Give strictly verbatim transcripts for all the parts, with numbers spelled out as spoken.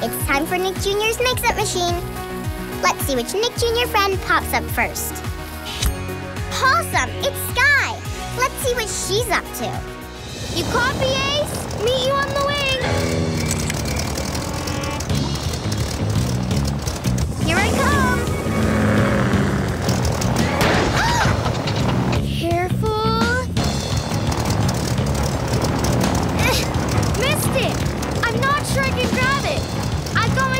It's time for Nick Junior's Mix-Up Machine. Let's see which Nick Junior friend pops up first. Awesome, it's Skye. Let's see what she's up to. You copy, Ace? Meet you on the wing. Here I come.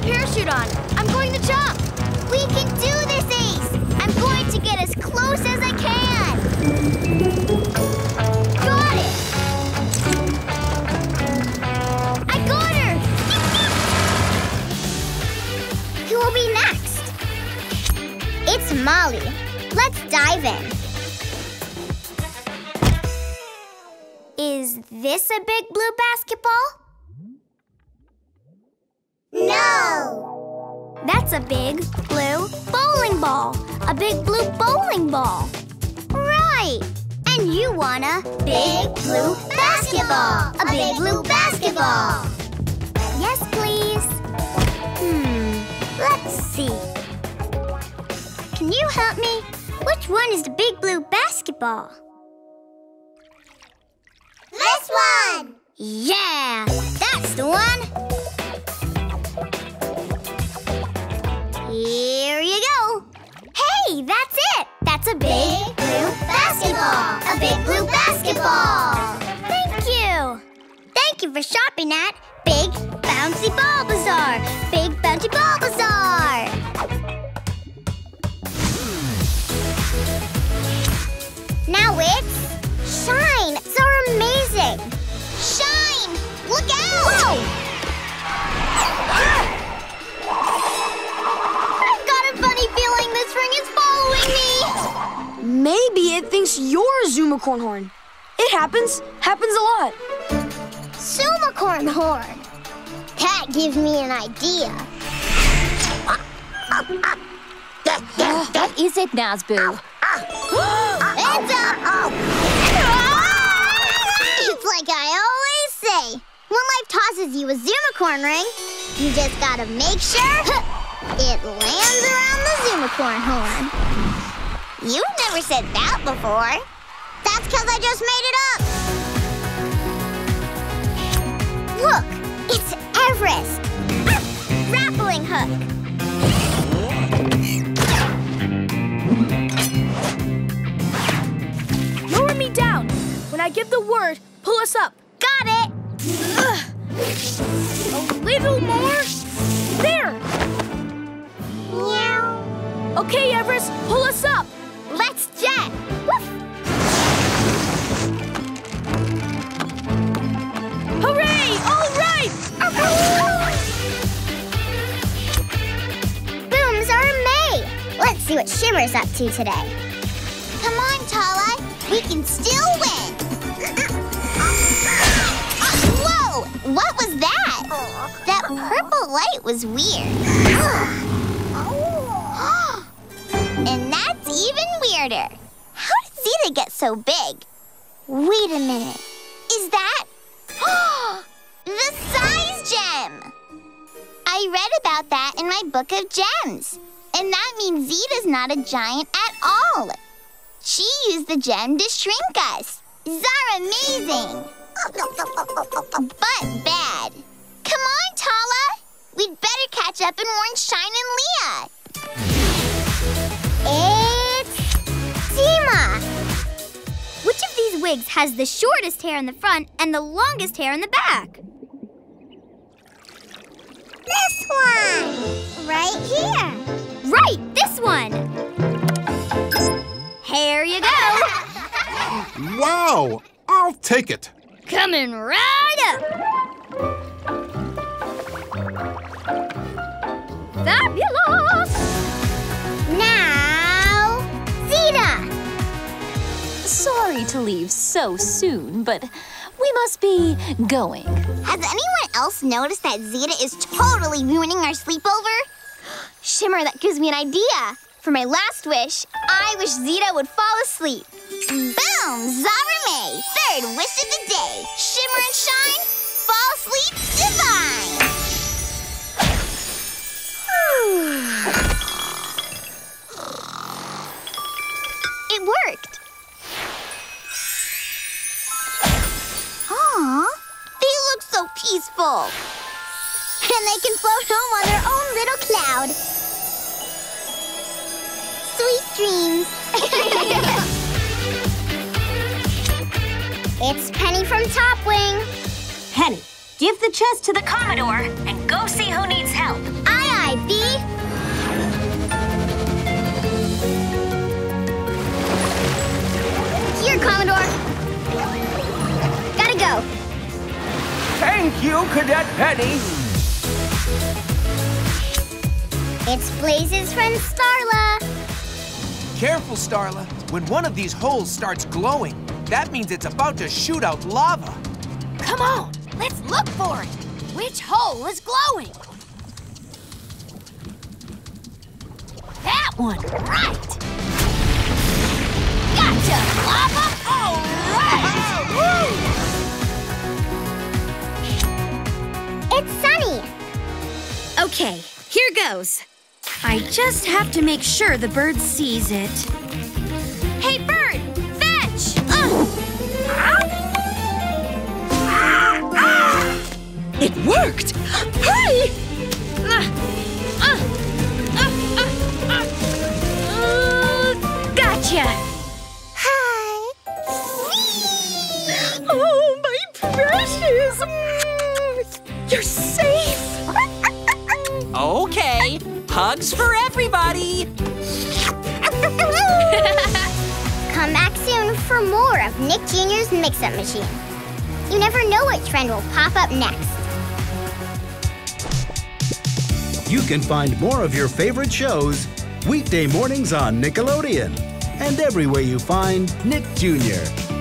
Parachute on. I'm going to jump. We can do this, Ace. I'm going to get as close as I can. Got it. I got her. Who will be next? It's Molly. Let's dive in. Is this a big blue basketball? No! That's a big blue bowling ball. A big blue bowling ball. Right! And you want a big blue basketball. A big blue basketball. Yes, please. Hmm, let's see. Can you help me? Which one is the big blue basketball? This one! Yeah! That's the one! Here you go. Hey, that's it. That's a big blue basketball. A big blue basketball. Thank you. Thank you for shopping at Big Bouncy Ball Bazaar. Big Bouncy Ball Bazaar. Now it's Shine. It's our amazing. Shine, look out. Whoa. Maybe it thinks you're a Zoomicorn horn. It happens. Happens a lot. Zoomicorn horn. That gives me an idea. That is it, Nazboo. Heads up! It's like I always say. When life tosses you a Zoomicorn ring, you just gotta make sure it lands around the Zoomicorn horn. You've never said that before. That's because I just made it up. Look, it's Everest. Ah, grappling hook. Lower me down. When I give the word, pull us up. Got it. Ugh. A little more. There. Meow. Okay, Everest, pull us up. Let's jet! Woof! Hooray! All right! Booms are made! Let's see what Shimmer's up to today. Come on, Tala. We can still win! Whoa! What was that? That purple light was weird. And that's even weirder. How did Zeta get so big? Wait a minute. Is that the size gem? I read about that in my book of gems. And that means Zeta's not a giant at all. She used the gem to shrink us. Zahramay! But bad. Come on, Tala. We'd better catch up and warn Shine and Leah. Which of these wigs has the shortest hair in the front and the longest hair in the back? This one! Right here! Right, this one! Here you go! Wow! I'll take it! Coming right up! Fabulous! Now, Zeta! Sorry to leave so soon, but we must be going. Has anyone else noticed that Zeta is totally ruining our sleepover? Shimmer, that gives me an idea. For my last wish, I wish Zeta would fall asleep. Boom! Zahramay! Third wish of the day. Shimmer and Shine, fall asleep divine! ball. And they can float home on their own little cloud. Sweet dreams. It's Penny from Top Wing. Penny, give the chest to the Commodore and go see who needs help. Aye, aye, Bee. Commodore. Gotta go. Thank you, Cadet Penny. It's Blaze's friend Starla. Careful, Starla. When one of these holes starts glowing, that means it's about to shoot out lava. Come on, let's look for it. Which hole is glowing? That one, right. Gotcha, lava! All right! Woo! It's sunny. Okay, here goes. I just have to make sure the bird sees it. Hey, bird, fetch! Uh. It worked! Hi! Uh, uh, uh, uh, uh, gotcha! Oh, my precious! Mm, you're safe! Okay, hugs for everybody! Come back soon for more of Nick Junior's Mix-Up Machine. You never know what trend will pop up next. You can find more of your favorite shows weekday mornings on Nickelodeon and everywhere you find Nick Junior